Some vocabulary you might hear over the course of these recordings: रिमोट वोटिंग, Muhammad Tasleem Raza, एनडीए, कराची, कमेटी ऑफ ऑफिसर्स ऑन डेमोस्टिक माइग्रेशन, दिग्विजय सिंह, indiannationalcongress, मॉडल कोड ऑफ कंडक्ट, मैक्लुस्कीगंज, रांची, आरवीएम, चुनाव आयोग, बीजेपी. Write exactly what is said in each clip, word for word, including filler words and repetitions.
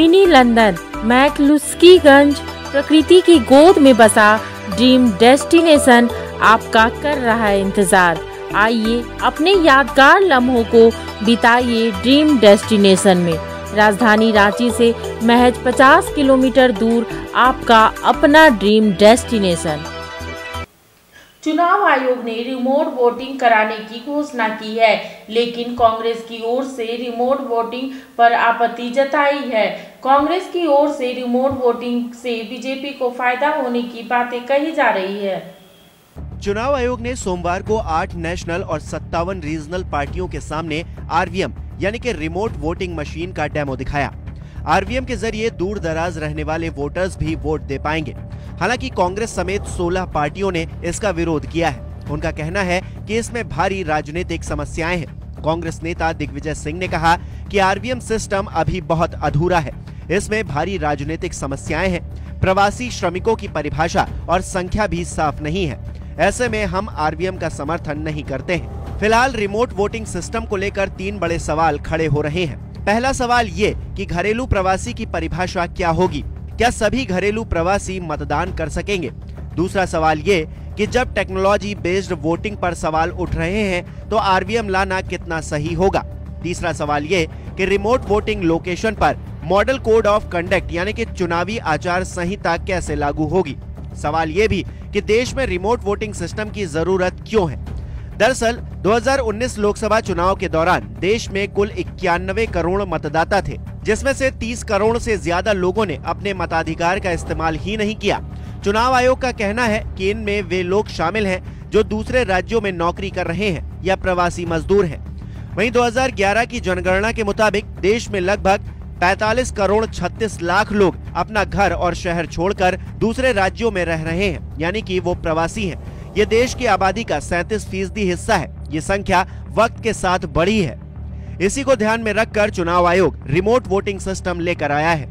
Mini London, मैक्लुस्कीगंज, प्रकृति की गोद में बसा ड्रीम डेस्टिनेशन आपका कर रहा है इंतजार। आइए अपने यादगार लम्हों को बिताइए ड्रीम डेस्टिनेशन में। राजधानी रांची से महज पचास किलोमीटर दूर आपका अपना ड्रीम डेस्टिनेशन। चुनाव आयोग ने रिमोट वोटिंग कराने की घोषणा की है, लेकिन कांग्रेस की ओर से रिमोट वोटिंग पर आपत्ति जताई है। कांग्रेस की ओर से रिमोट वोटिंग से बीजेपी को फायदा होने की बातें कही जा रही है। चुनाव आयोग ने सोमवार को आठ नेशनल और सत्तावन रीजनल पार्टियों के सामने आरवीएम यानी कि रिमोट वोटिंग मशीन का डेमो दिखाया। आरवीएम के जरिए दूर दराज रहने वाले वोटर्स भी वोट दे पाएंगे। हालांकि कांग्रेस समेत सोलह पार्टियों ने इसका विरोध किया है। उनका कहना है कि इसमें भारी राजनीतिक समस्याएं हैं। कांग्रेस नेता दिग्विजय सिंह ने कहा कि आरवीएम सिस्टम अभी बहुत अधूरा है, इसमें भारी राजनीतिक समस्याएं हैं। प्रवासी श्रमिकों की परिभाषा और संख्या भी साफ नहीं है। ऐसे में हम आरवीएम का समर्थन नहीं करते हैं। फिलहाल रिमोट वोटिंग सिस्टम को लेकर तीन बड़े सवाल खड़े हो रहे हैं। पहला सवाल ये कि घरेलू प्रवासी की परिभाषा क्या होगी, क्या सभी घरेलू प्रवासी मतदान कर सकेंगे। दूसरा सवाल ये कि जब टेक्नोलॉजी बेस्ड वोटिंग पर सवाल उठ रहे हैं तो आरवीएम लाना कितना सही होगा। तीसरा सवाल ये कि रिमोट वोटिंग लोकेशन पर मॉडल कोड ऑफ कंडक्ट यानी कि चुनावी आचार संहिता कैसे लागू होगी। सवाल ये भी कि देश में रिमोट वोटिंग सिस्टम की जरूरत क्यों है। दरअसल दो हज़ार उन्नीस लोकसभा चुनाव के दौरान देश में कुल इक्यानवे करोड़ मतदाता थे, जिसमें से तीस करोड़ से ज्यादा लोगों ने अपने मताधिकार का इस्तेमाल ही नहीं किया। चुनाव आयोग का कहना है कि इनमें वे लोग शामिल हैं जो दूसरे राज्यों में नौकरी कर रहे हैं या प्रवासी मजदूर हैं। वहीं दो हज़ार ग्यारह की जनगणना के मुताबिक देश में लगभग पैंतालीस करोड़ छत्तीस लाख लोग अपना घर और शहर छोड़कर दूसरे राज्यों में रह रहे हैं, यानी कि वो प्रवासी हैं। ये देश की आबादी का सैंतीस फीसदी हिस्सा है। ये संख्या वक्त के साथ बढ़ी है। इसी को ध्यान में रखकर चुनाव आयोग रिमोट वोटिंग सिस्टम लेकर आया है।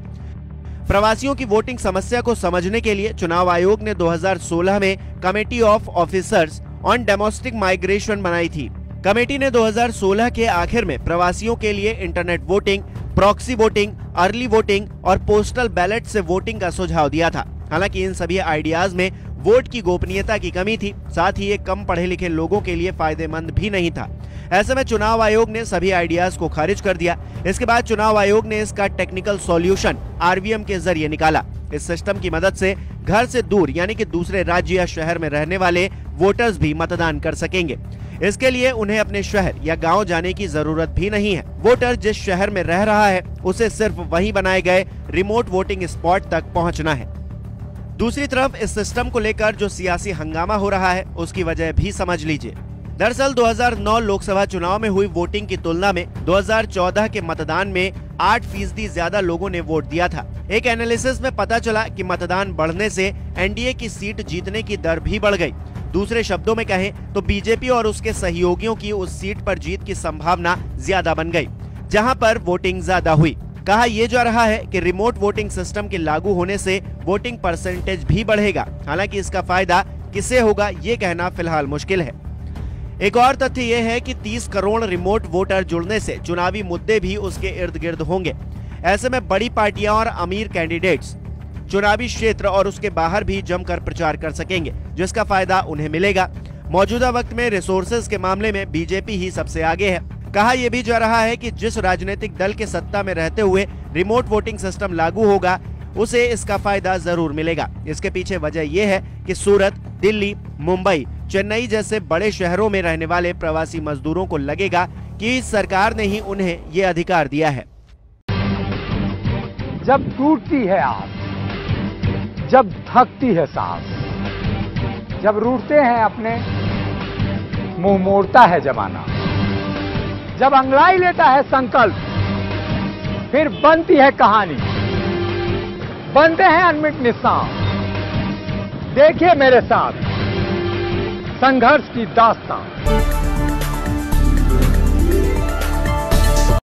प्रवासियों की वोटिंग समस्या को समझने के लिए चुनाव आयोग ने दो हज़ार सोलह में कमेटी ऑफ ऑफिसर्स ऑन डेमोस्टिक माइग्रेशन बनाई थी। कमेटी ने दो हज़ार सोलह के आखिर में प्रवासियों के लिए internet voting, proxy voting, early voting और पोस्टल बैलेट से वोटिंग का सुझाव दिया था। हालांकि इन सभी आइडियाज में वोट की गोपनीयता की कमी थी, साथ ही ये कम पढ़े लिखे लोगों के लिए फायदेमंद भी नहीं था। ऐसे में चुनाव आयोग ने सभी आइडियाज को खारिज कर दिया। इसके बाद चुनाव आयोग ने इसका टेक्निकल सॉल्यूशन आरवीएम के जरिए निकाला। इस सिस्टम की मदद से घर से दूर यानी कि दूसरे राज्य या शहर में रहने वाले वोटर्स भी मतदान कर सकेंगे। इसके लिए उन्हें अपने शहर या गाँव जाने की जरूरत भी नहीं है। वोटर जिस शहर में रह रहा है उसे सिर्फ वही बनाए गए रिमोट वोटिंग स्पॉट तक पहुँचना है। दूसरी तरफ इस सिस्टम को लेकर जो सियासी हंगामा हो रहा है उसकी वजह भी समझ लीजिए। दरअसल दो हज़ार नौ लोकसभा चुनाव में हुई वोटिंग की तुलना में दो हज़ार चौदह के मतदान में आठ फीसदी ज्यादा लोगों ने वोट दिया था। एक एनालिसिस में पता चला कि मतदान बढ़ने से एनडीए की सीट जीतने की दर भी बढ़ गई। दूसरे शब्दों में कहें तो बीजेपी और उसके सहयोगियों की उस सीट पर जीत की संभावना ज्यादा बन गई जहाँ पर वोटिंग ज्यादा हुई। कहा यह जा रहा है कि रिमोट वोटिंग सिस्टम के लागू होने से वोटिंग परसेंटेज भी बढ़ेगा। हालांकि इसका फायदा किसे होगा ये कहना फिलहाल मुश्किल है। एक और तथ्य यह है कि तीस करोड़ रिमोट वोटर जुड़ने से चुनावी मुद्दे भी उसके इर्द गिर्द होंगे। ऐसे में बड़ी पार्टियां और अमीर कैंडिडेट्स चुनावी क्षेत्र और उसके बाहर भी जमकर प्रचार कर सकेंगे, जिसका फायदा उन्हें मिलेगा। मौजूदा वक्त में रिसोर्सेज के मामले में बीजेपी ही सबसे आगे है। कहा यह भी जा रहा है कि जिस राजनीतिक दल के सत्ता में रहते हुए रिमोट वोटिंग सिस्टम लागू होगा उसे इसका फायदा जरूर मिलेगा। इसके पीछे वजह यह है कि सूरत, दिल्ली, मुंबई, चेन्नई जैसे बड़े शहरों में रहने वाले प्रवासी मजदूरों को लगेगा कि सरकार ने ही उन्हें ये अधिकार दिया है। जब टूटती है आस, जब थकती है सांस, जब रूठते हैं अपने, मुंह मोड़ता है जमाना, जब अंगड़ाई लेता है संकल्प, फिर बनती है कहानी, बनते हैं अनमिट निशान। देखिए मेरे साथ संघर्ष की दास्तान।